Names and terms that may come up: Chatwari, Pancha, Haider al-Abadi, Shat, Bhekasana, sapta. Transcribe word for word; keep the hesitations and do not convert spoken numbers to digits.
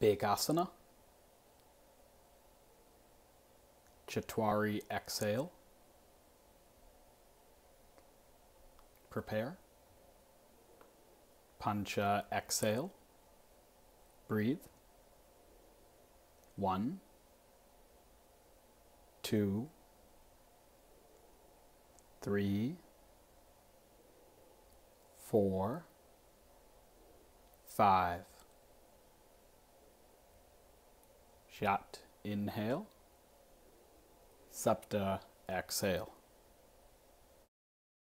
Bhekasana. Chatwari, exhale. Prepare. Pancha, exhale. Breathe. One, two, three, four, five. Shat, inhale. Sapta, exhale.